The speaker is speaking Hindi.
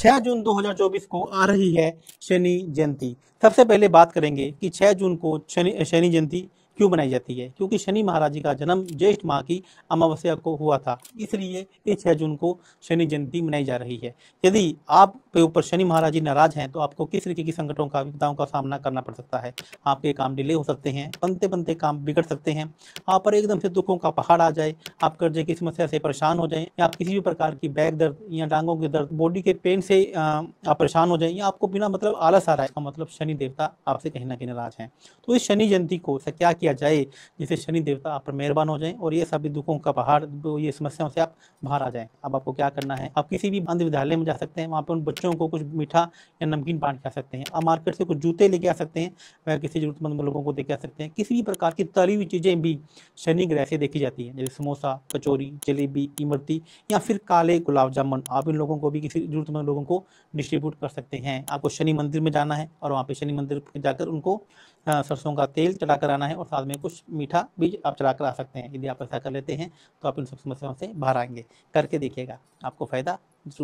6 जून 2024 को आ रही है शनि जयंती। सबसे पहले बात करेंगे कि 6 जून को शनि जयंती क्यों मनाई जाती है, क्योंकि शनि महाराज जी का जन्म ज्येष्ठ माह की अमावस्या को हुआ था, इसलिए इस 6 जून को शनि जयंती मनाई जा रही है। यदि आप के ऊपर शनि महाराज जी नाराज हैं तो आपको किस तरीके की संकटों का, विपदाओं का सामना करना पड़ सकता है। आपके काम डिले हो सकते हैं, बनते बनते काम बिगड़ सकते हैं, आप पर एकदम से दुखों का पहाड़ आ जाए, आप कर्जे की समस्या से परेशान हो जाएं, या आप किसी भी प्रकार की बैक दर्द या टांगों के दर्द, बॉडी के पेन से आप परेशान हो जाएं, या आपको बिना मतलब आलस आ रहा है, इसका मतलब शनि देवता आपसे कहीं ना कहीं नाराज हैं। तो इस शनि जयंती को क्या किया जाए जिससे शनि देवता आप पर मेहरबान हो जाएं और ये सभी दुखों का पहाड़, ये समस्याओं से आप बाहर आ जाएं। अब आपको क्या करना है, आप किसी भी अंध विद्यालय में जा सकते हैं, वहाँ पर उन बच्चों को कुछ मीठा या नमकीन बांट के आ सकते हैं, आप मार्केट से कुछ जूते लेके आ सकते हैं, वह किसी जरूरतमंद लोगों को देके आ सकते हैं। किसी भी प्रकार की तली हुई चीज़ें भी शनि ग्रह से देखी जाती हैं, जैसे समोसा, कचौरी, जलेबी, इमरती या फिर काले गुलाब जामुन, आप इन लोगों को भी किसी जरूरतमंद लोगों को डिस्ट्रीब्यूट कर सकते हैं। आपको शनि मंदिर में जाना है और वहाँ पर शनि मंदिर जाकर उनको सरसों का तेल चढ़ा कर आना है और साथ में कुछ मीठा भी आप चढ़ा कर आ सकते हैं। यदि आप ऐसा कर लेते हैं तो आप इन सब समस्याओं से बाहर आएंगे। करके देखिएगा, आपको फ़ायदा जरूर